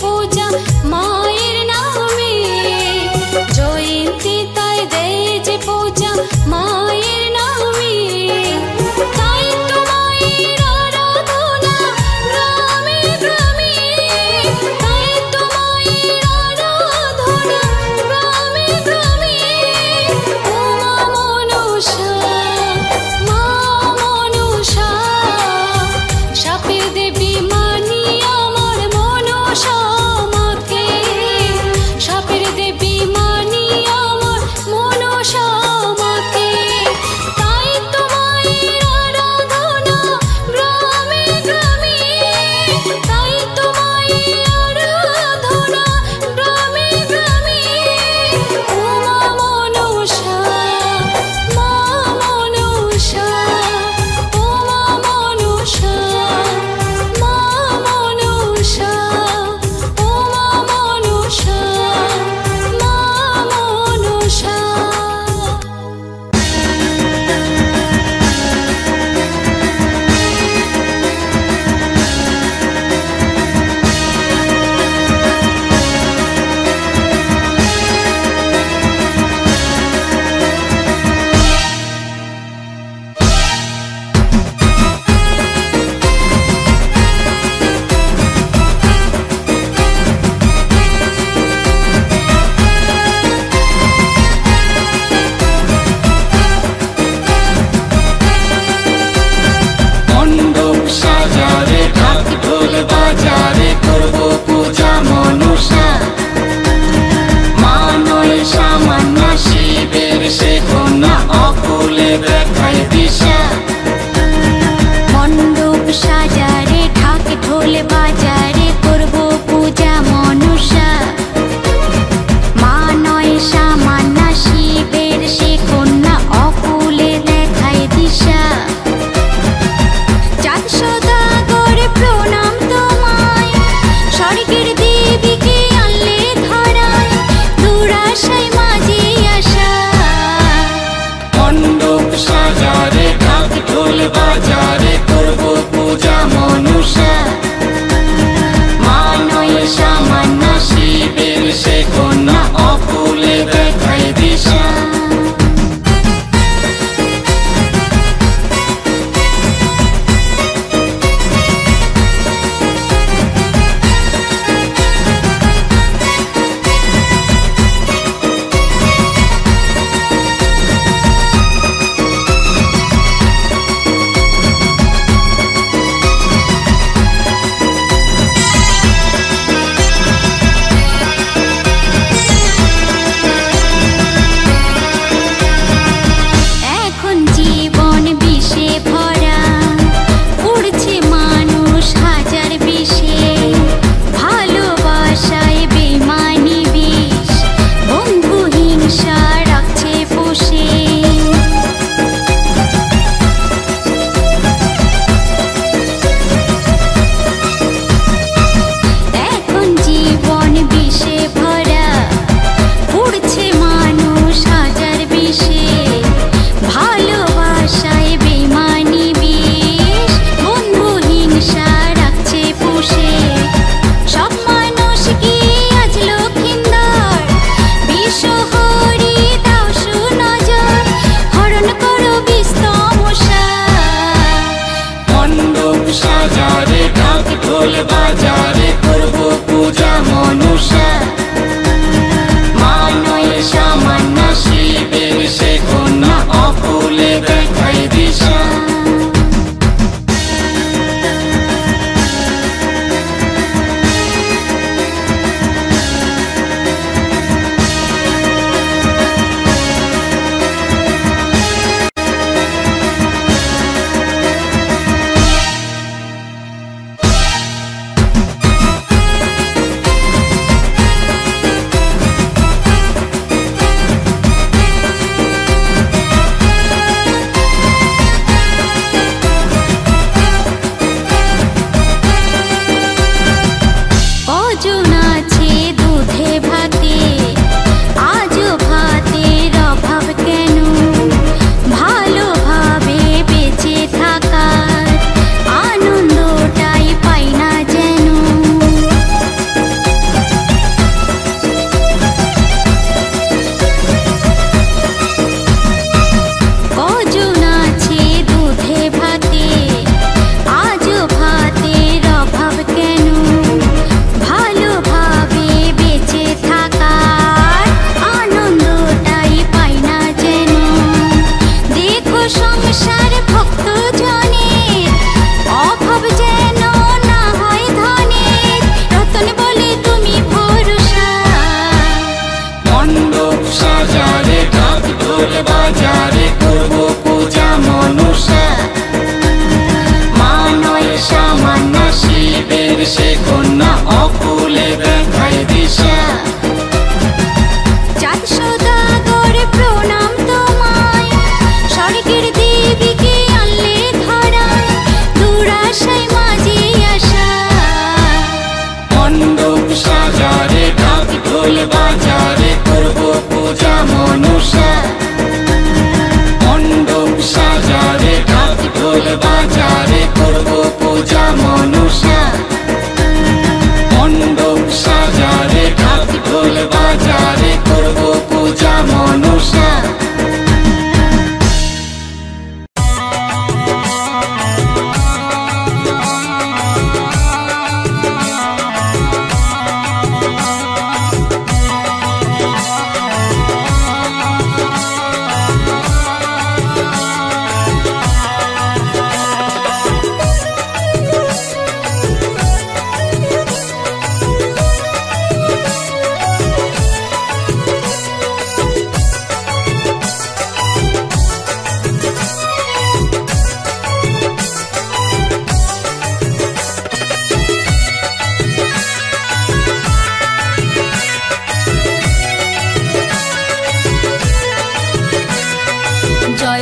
पूजा मायर नामे जयंती तय दे पूजा।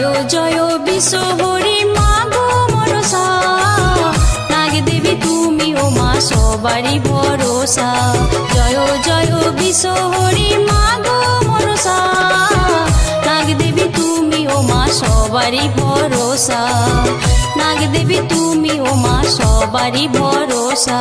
জয় জয় বিশ্বহরি মা গো মনসা, নাগ দেবী তুমি ও মা সবারি ভরসা। জয় জয় বিশ্বহরি মা গো মনসা, নাগ দেবী তুমি ও মা সবারি ভরসা, নাগ দেবী তুমি ও মা সবারি ভরসা।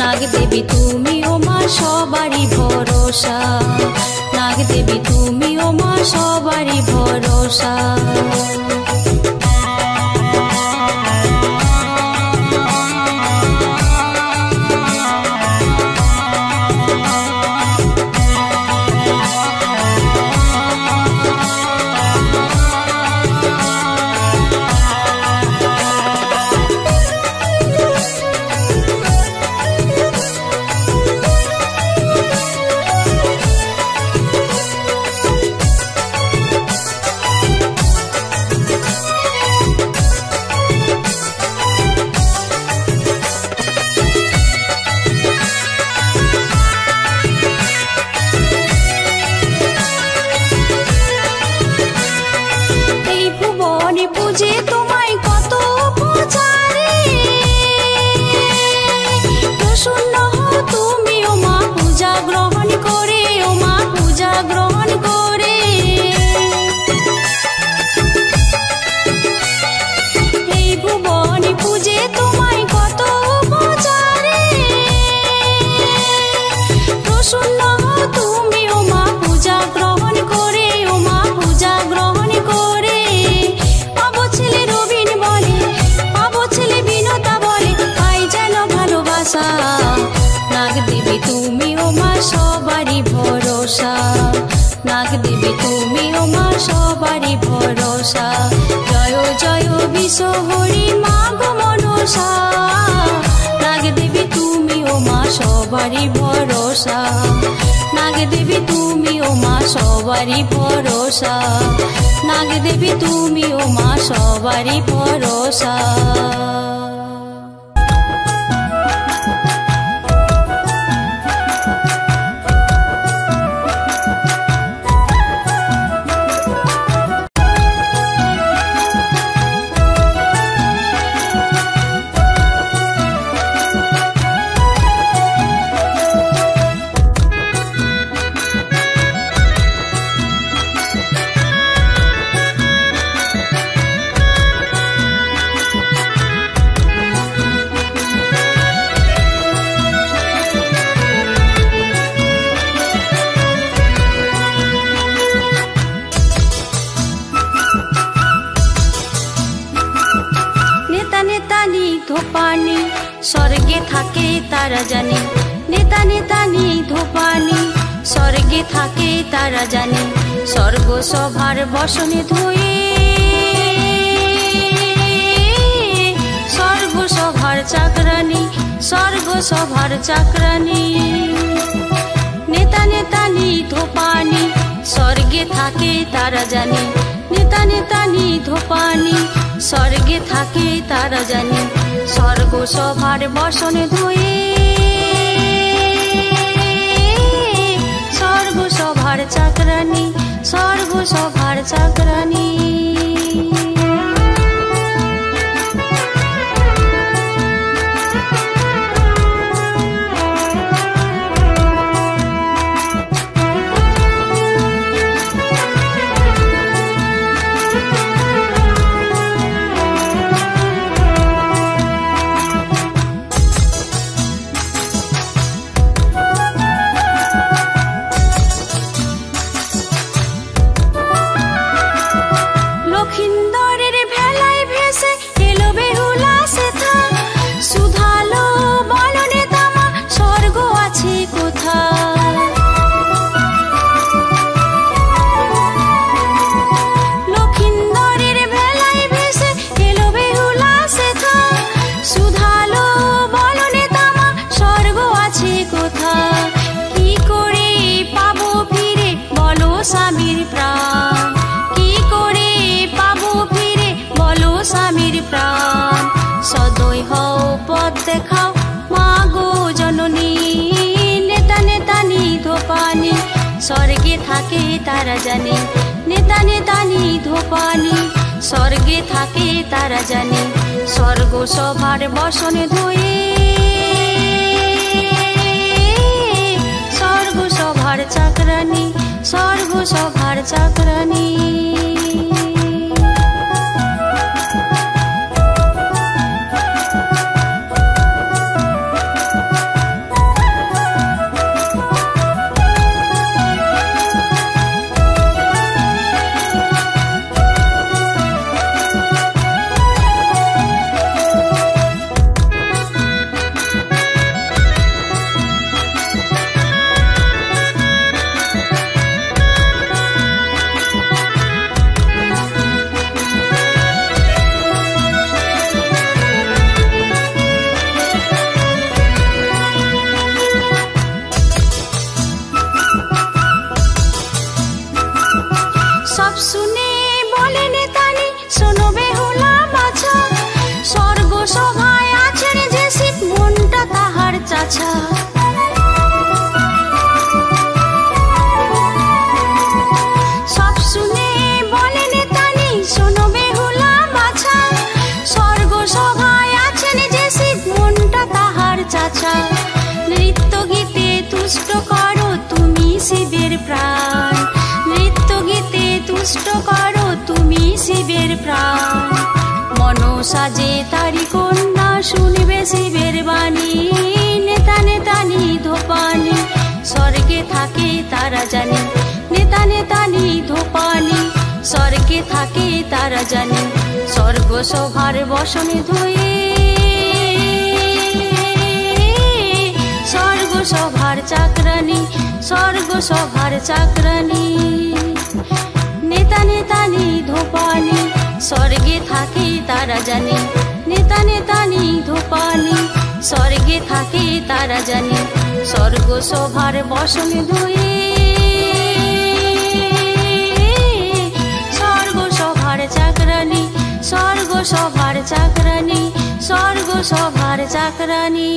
नाग देवी तुमी ओ मा सबारी भरोसा, नाग देवी तुमी ओ मा सबारी भरोसा। पूजे तुम्हारे कत पूजारे प्रसन्न हो तुमी ओ मा, पूजा ग्रहण करे ओ मा, पूजा ग्रहण करे। ए भुवन पूजे तुम्हारे कत पूजारे प्रसन्न हो तुमी ओ मा, पूजा ग्रहण करे ओ मा, पूजा ग्रहण करे। नाग देवी तुमी ओ मा सबारी भरोसा, नाग देवी तुमी ओ मा सबारी भरोसा। जय जय बिषहरी मा गो मनसा, नाग देवी तुमी ओ मा सबारी भरोसा, नाग देवी तुमी ओ मा सबारी भरोसा, नाग देवी तुमी ओ मा सबारी भरोसा। स्वर्गे थाके तारा जाने, नेता नेता नी धोपानी स्वर्गे थाके तारा जाने। स्वर्ग सभार बसने धोए, स्वर्ग सभार चाकरानी, स्वर्ग सभार चाकरानी। नेता नेता नी धोपानी स्वर्गे थाके तारा जाने, नेता नेता नी धोपानी स्वर्गे थाके तारा जाने। स्वर्ग सभार बसने धोए, स्वर्ग सभार चाकरानी, स्वर्ग सभार चाकरानी। थाके तारा जाने नेता नेतानी धोपानी स्वर्गे थाके तारा जाने स्वर्ग सभार बसने धोए स्वर्ग सभार चाकरानी स्वर्ग सभार चाकरानी नृत्य गीते तुष्ट करो तुमी शिवेर प्राण नृत्य गीते तुष्ट करो तुमी शिवेर प्राण मनसा जे तारी कन्या सुनबे शिवेर वाणी नेता नेतानी धोपानी स्वर्गे थाके तारा जाने नेता नेतानी धोपानी स्वर्गे थाके तारा जाने स्वर्ग सभार बसने धोए सभार चाकरानी स्वर्ग सभार चाकरानी नेता नेतानी धोपानी स्वर्गे थाके तारा जाने नेता नेतानी धोपानी स्वर्गे थाके तारा जाने स्वर्ग सभार बसने धोए स्वर्ग सभार चाकरानी स्वर्ग सभार चाकरानी स्वर्ग सभार चाकरानी।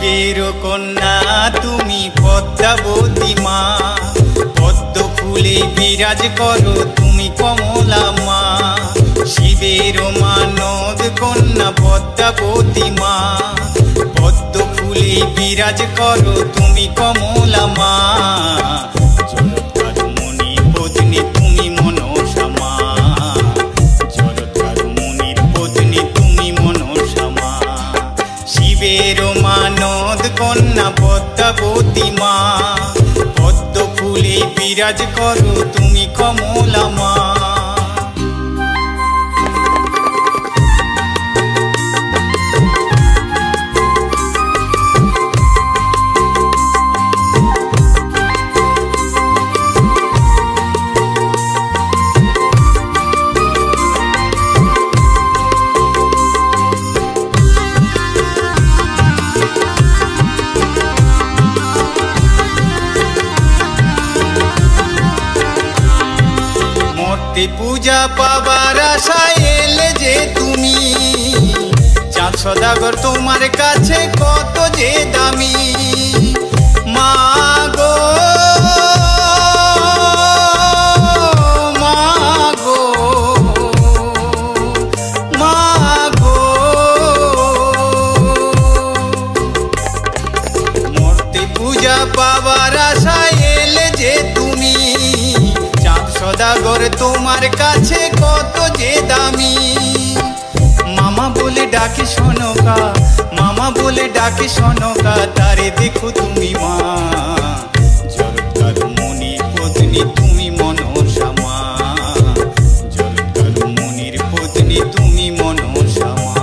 শিবের কন্যা তুমি পদ্মাবতী মা, পদ্ম ফুলে বিরাজ করো তুমি কমলা মা। শিবের মানদ কন্যা পদ্মাবতী মা, পদ্ম ফুলে বিরাজ করো তুমি কমলা মা। কন্যা পদ্মাবতী মা, পদ্ম ফুলে বিরাজ করো তুমি কমলা মা। पूजा पावार आशाय एले जे तुमी, चाँद सौदागर तोमार काछे कतो जे दामी। मा गो मोरते पूजा पावार आशाय एले जे तुमी, सौदागर तोमार काछे कतो जे दामी। मामा बोले डाके शोनोका, मामा बोले डाके शोनोका, तारे देखो तुमी मा। जरदार मुनि पत्नी तुमी मनोषा मा, जरदार मुनिर पत्नी तुमी मनोषा मा।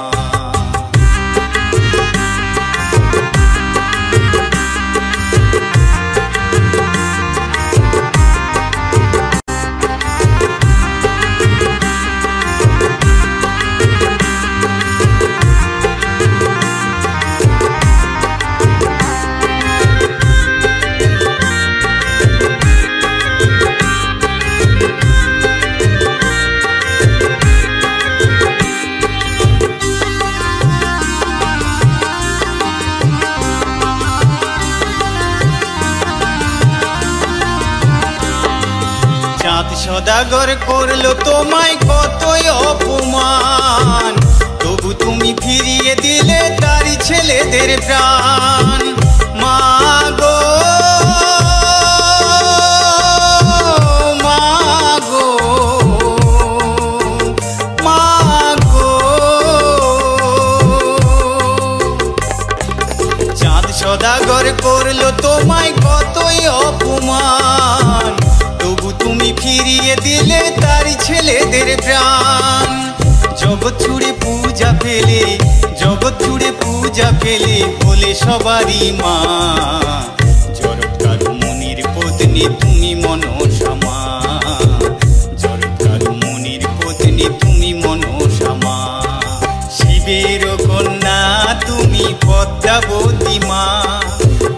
सौदागर करलो तोमाय़ कतई अपमान, तबु तुमी फिरिये दिले तारी छेलेदेर प्राण। मा गो चाँद सौदागर करलो तोमाय़ कतई अपमान, फिरिए दिले तारी छेलेदेर प्राण। जगत छुड़े पूजा पेले बोले सबारी मा, जरदार मुनिर पत्नी तुमी मनोषा मा, जरदार मुनिर पत्नी तुमी मनोषा मा। शिवेर कन्या तुमी पद्मावती मा,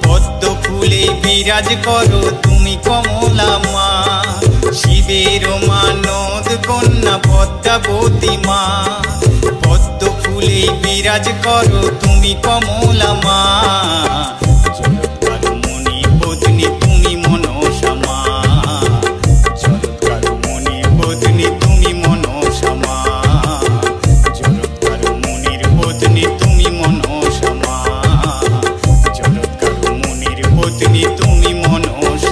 पद्म फूले बिराज करो तुमी कमला मा। शिवेर मानद कन्या पद्मावती मा, पद्म फूले बिराज करो तुमी कमला मा। जरदार मुनि पत्नी तुमी मनोषा मा, जरदार मुनि पत्नी तुमी मनोषा मा, जरदार मुनिर पत्नी तुमी मनोषा मा, जरदार मुनिर पत्नी तुमी मनोषा मा।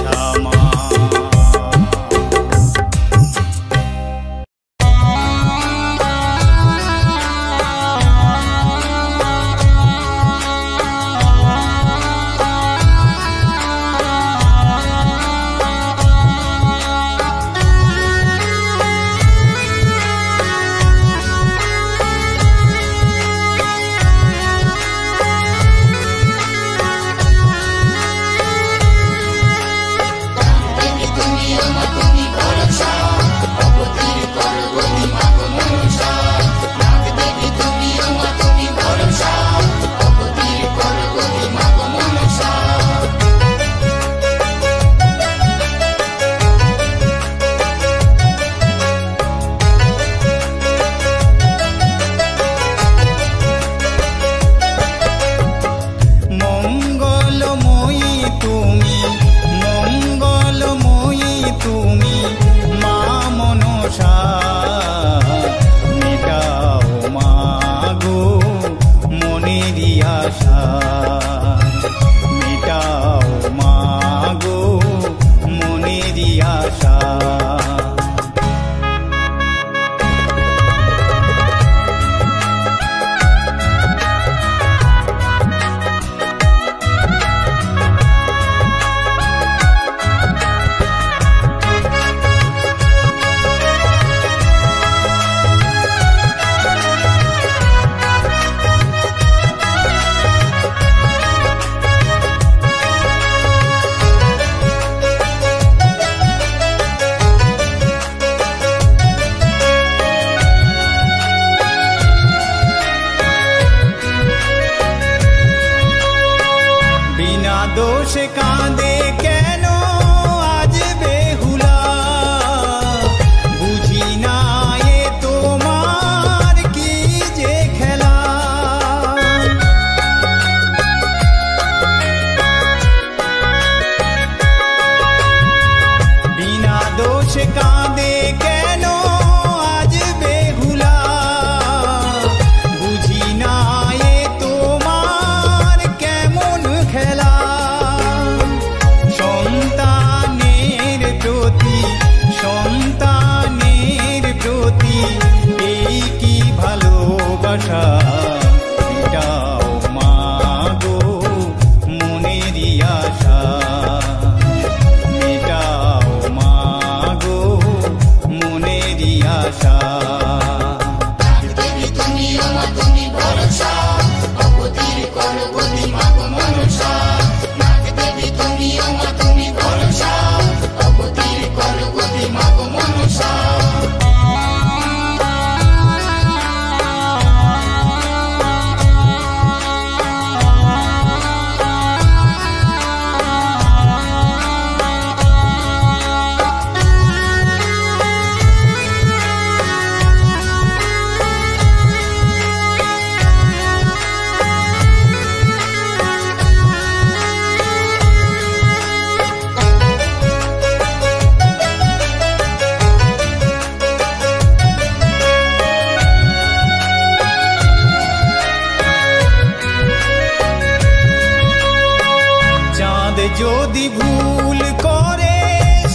जोदी भूल कोरे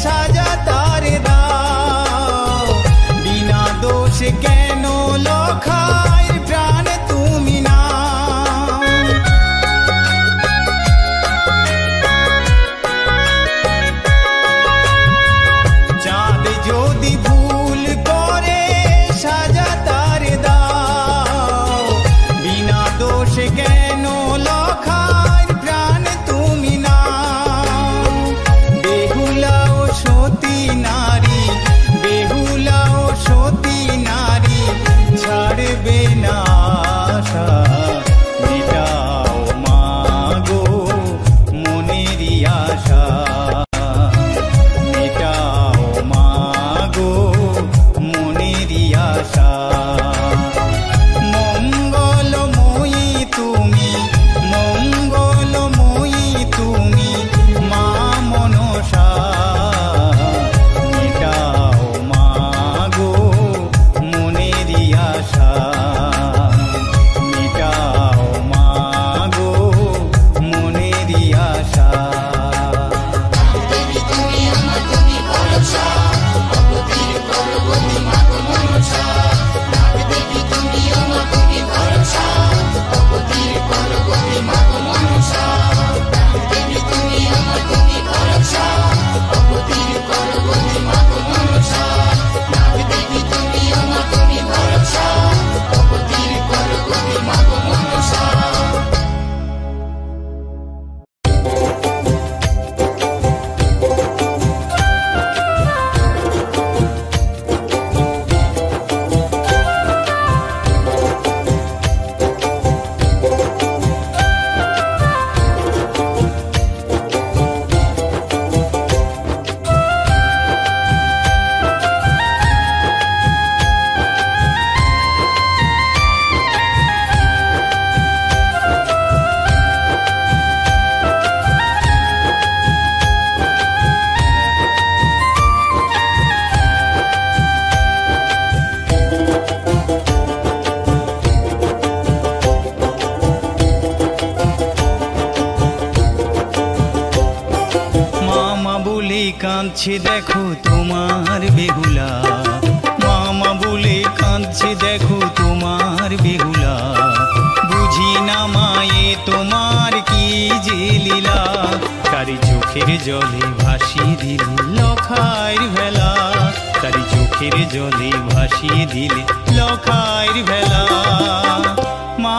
साजा तारे दाओ बिना दोष केनो लोखाय प्राण तुमी नाओ। चाँद जोदी भूल कोरे साजा तारे दाओ बिना दोष केनो लोखाय কাঁদছে দেখো তোমার বেহুলা মামা বলে কাঁদছে দেখো তোমার বেহুলা বুঝি না মায়ে তোমার কি যে লীলা তারি চোখের জলে ভাসিয়ে দিলে লখায়ের ভেলা তারি চোখের জলে ভাসিয়ে দিলে লখায়ের ভেলা মা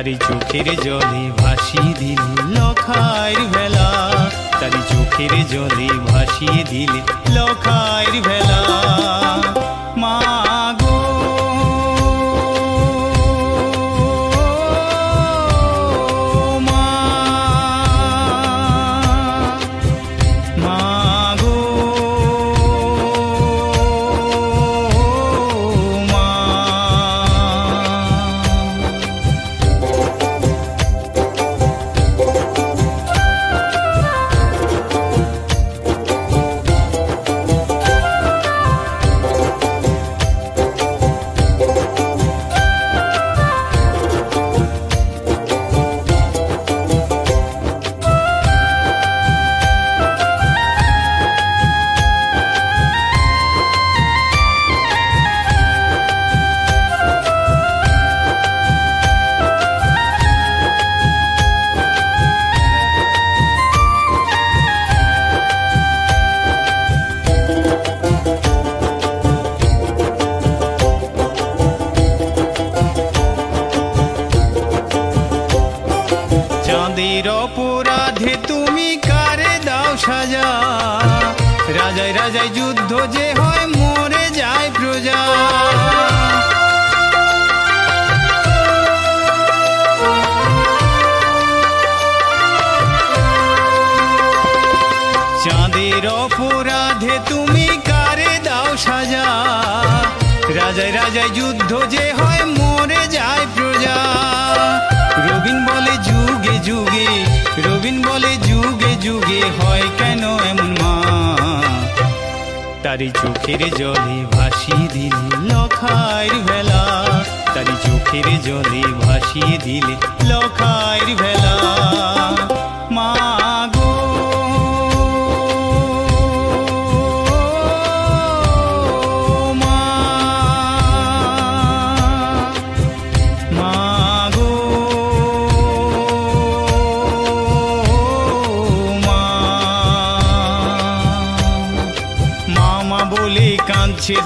তারি চোখের জলে ভাসিয়ে দিলে লখায়ের ভেলা তারি চোখের জলে ভাসিয়ে দিলে লখায়ের ভেলা মা অপরাধে তুমি কারে দাও সাজা, রাজায় রাজায় যুদ্ধ যে হয় মরে যায় প্রজা। চাঁদের অপরাধে তুমি কারে দাও সাজা, রাজায় রাজায় যুদ্ধ যে হয় মরে যায় প্রজা। রবীন বলে যুগে যুগে, রবীন বলে যুগে যুগে হয় কেন এমন মা, তারি চোখের জলে ভাসিয়ে দিলে লখায়ের ভেলা, তারি চোখের জলে ভাসিয়ে দিলে লখায়ের ভেলা। মা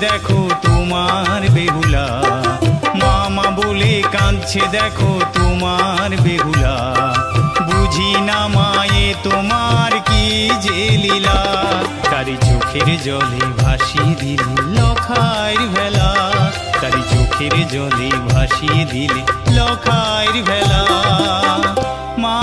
দেখো তোমার বেহুলা, মামা বলে কাঁদছে দেখো তোমার বেহুলা। বুঝি না মায়ে তোমার কি যে লীলা, তারি চোখের জলে ভাসিয়ে দিলে লখায়ের ভেলা, তারি চোখের জলে ভাসিয়ে দিলে লখায়ের ভেলা। মা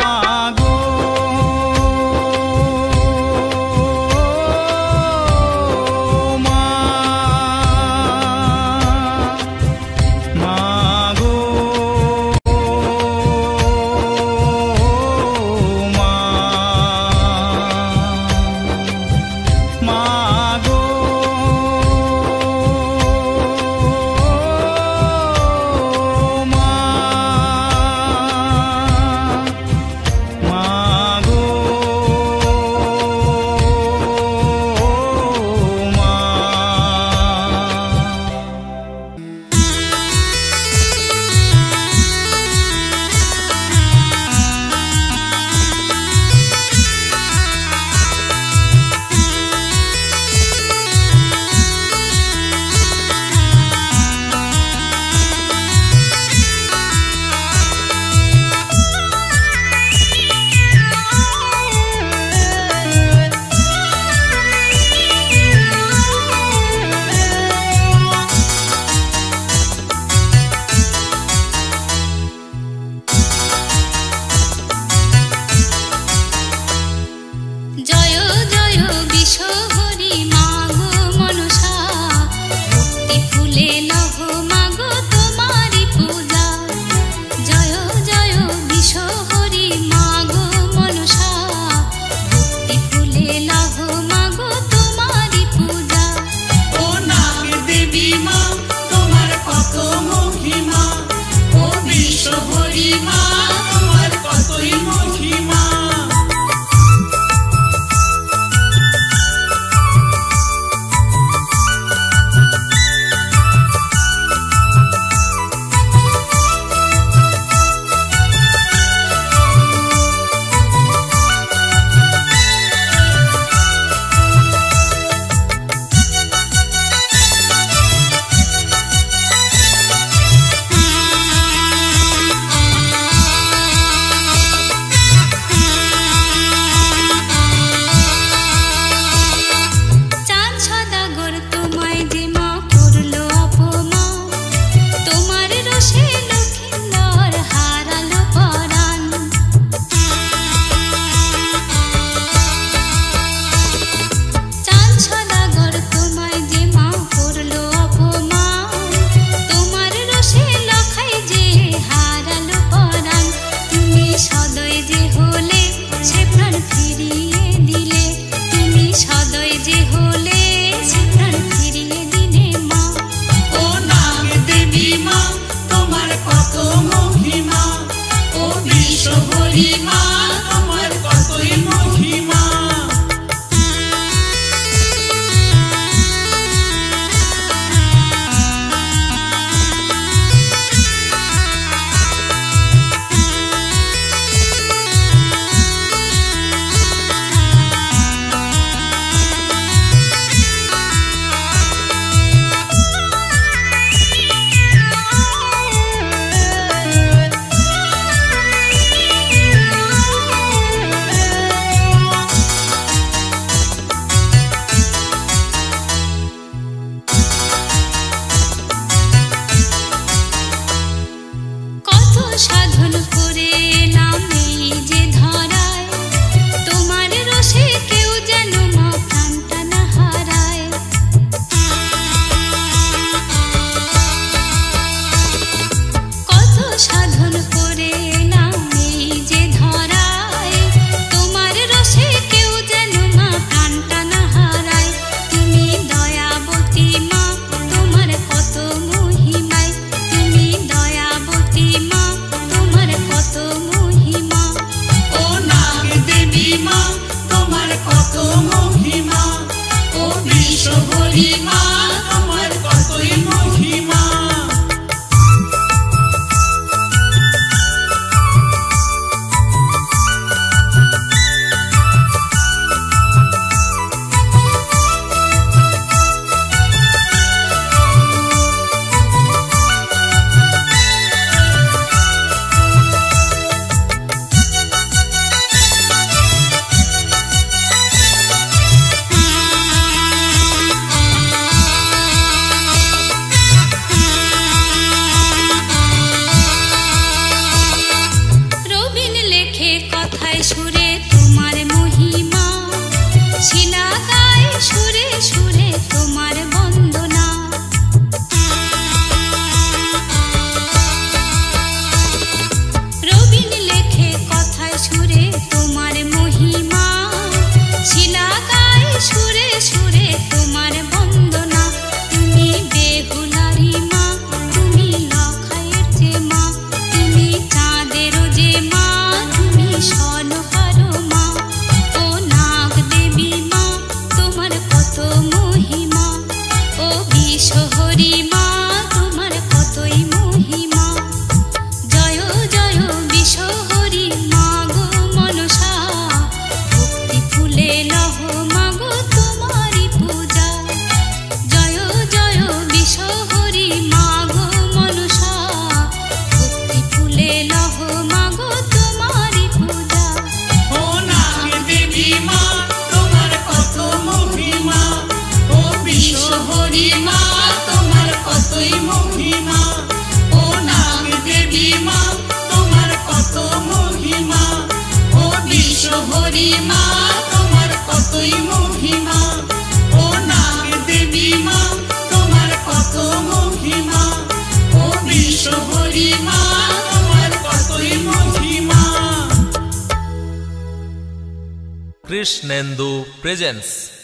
कृष्णेंदु प्रेजेंट्स।